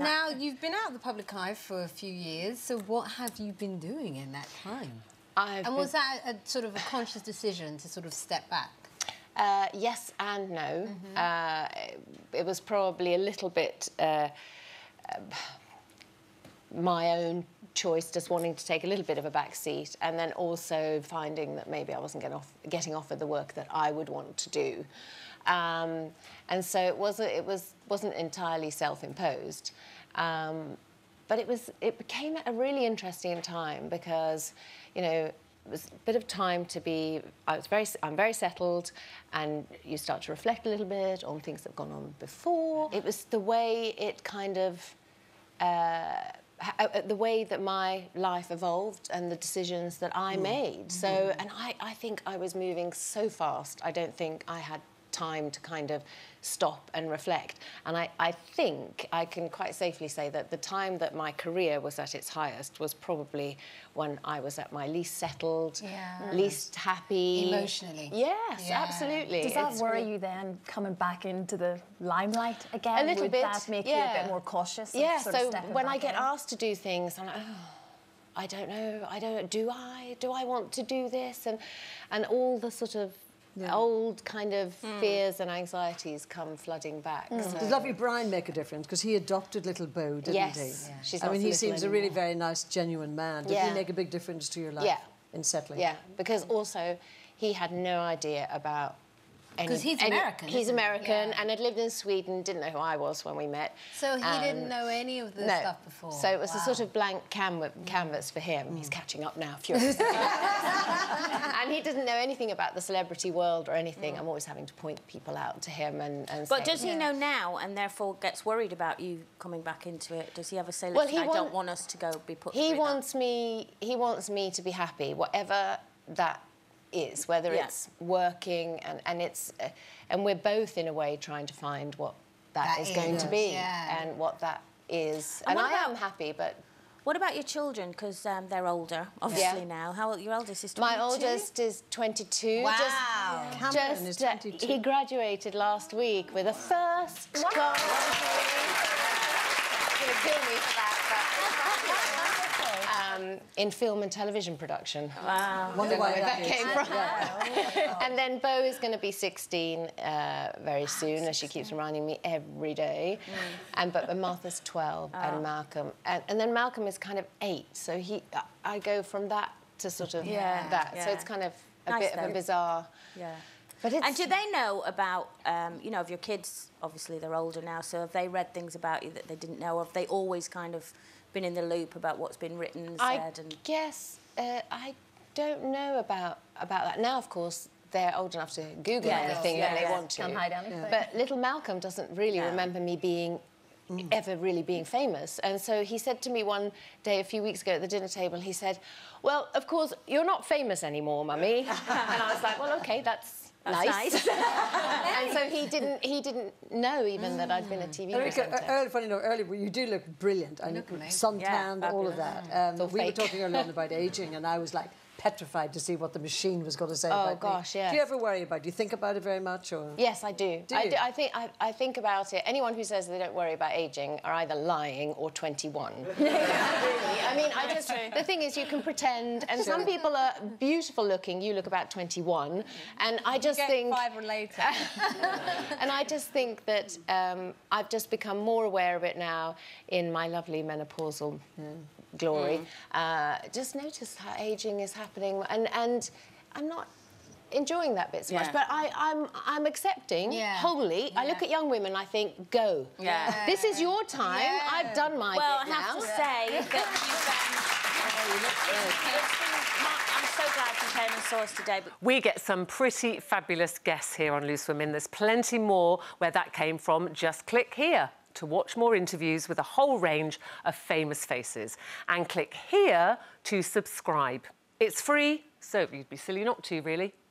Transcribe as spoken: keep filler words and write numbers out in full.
Now, you've been out of the public eye for a few years, so what have you been doing in that time? I've and was been... that a sort of a conscious decision to sort of step back? Uh, yes and no. Mm-hmm. uh, it, it was probably a little bit uh, my own choice, just wanting to take a little bit of a back seat, and then also finding that maybe I wasn't get off, getting offered the work that I would want to do. Um, and so it wasn't, it was, wasn't entirely self-imposed. Um, but it, was, it became a really interesting time because, you know, it was a bit of time to be, I was very, I'm very settled, and you start to reflect a little bit on things that have gone on before. It was the way it kind of, uh, the way that my life evolved and the decisions that I made. Mm-hmm. So, and I, I think I was moving so fast, I don't think I had time to kind of stop and reflect. And I, I think I can quite safely say that the time that my career was at its highest was probably when I was at my least settled, yeah. least happy. Emotionally. Yes, yeah. absolutely. Does that it's worry you then, coming back into the limelight again? A little Would bit. Would that make yeah. you a bit more cautious? Yeah, sort so of when I get in? asked to do things, I'm like, oh, I don't know, I don't, do I? Do I want to do this? And, and all the sort of Yeah. old kind of mm. fears and anxieties come flooding back. Mm. So. Did lovely Brian make a difference? Because he adopted little Beau, didn't yes. he? Yeah. She's I mean, he seems anymore. a really very nice, genuine man. Did yeah. he make a big difference to your life yeah. in settling? Yeah, because also he had no idea about... Because he's any, American. He's American, yeah. and had lived in Sweden, didn't know who I was when we met. So he um, didn't know any of this no. stuff before. So it was wow. a sort of blank canva canvas for him. Mm. He's catching up now, furiously. And he didn't know anything about the celebrity world or anything. Mm. I'm always having to point people out to him and, and But say, does he yeah. know now and therefore gets worried about you coming back into it? Does he ever say, well, he I want, don't want us to go be put he wants that. me. He wants me to be happy, whatever that is, whether yeah. it's working and, and it's... Uh, and we're both, in a way, trying to find what that, that is, is going to be yeah. and what that is. And, and I about, am happy, but... What about your children? Because um, they're older, obviously, yeah. now. How old... Your eldest is twenty-two? My oldest is twenty-two. Wow. Just, yeah. Cameron just, is twenty-two. Uh, he graduated last week with a first wow. class... Wow. He's going to kill me for that, but... Um, in film and television production. Wow. Wonder where that came from. Yeah. And then Beau is going to be sixteen uh, very soon, sixteen. As she keeps reminding me every day. Mm. And but Martha's twelve, oh. and Malcolm, and, and then Malcolm is kind of eight. So he, I go from that to sort of yeah. that. Yeah. So it's kind of a nice bit though. of a bizarre. Yeah. But it's... And do they know about, um, you know, of your kids? Obviously, they're older now. So have they read things about you that they didn't know? Have they always kind of been in the loop about what's been written and I said? And guess uh, I don't know about about that now. Of course, they're old enough to Google yeah, anything yeah, that yeah, they want yeah. to. Hide yeah. But little Malcolm doesn't really no. remember me being mm. ever really being famous. And so he said to me one day a few weeks ago at the dinner table, he said, "Well, of course, you're not famous anymore, Mummy." And I was like, "Well, okay, that's." That's nice. nice. And so he didn't. He didn't know even mm. that I'd been a T V presenter. Early, funny enough, early. You do look brilliant. You look suntanned, yeah, all of that. Um, all we fake. were talking a lot about ageing, and I was like petrified to see what the machine was going to say. Oh, about gosh, me. yeah. Do you ever worry about it? Do you think about it very much? Or yes, I do. do, I, do I think I, I think about it. Anyone who says they don't worry about ageing are either lying or twenty-one. I mean, I just... The thing is, you can pretend, and sure. some people are beautiful-looking. You look about twenty-one, and I just you get think... five or later. And I just think that um, I've just become more aware of it now in my lovely menopausal mm. glory. Mm. Uh, just notice how ageing is happening, and, and I'm not... enjoying that bit so yeah. much, but I, I'm I'm accepting yeah. wholly. Yeah. I look at young women, I think, go. Yeah. This is your time. Yeah. I've done my well, bit now. Well, I have now. to say yeah. that you... Um, I'm so glad. Today, but we get some pretty fabulous guests here on Loose Women. There's plenty more where that came from. Just click here to watch more interviews with a whole range of famous faces, and click here to subscribe. It's free, so you'd be silly not to, really.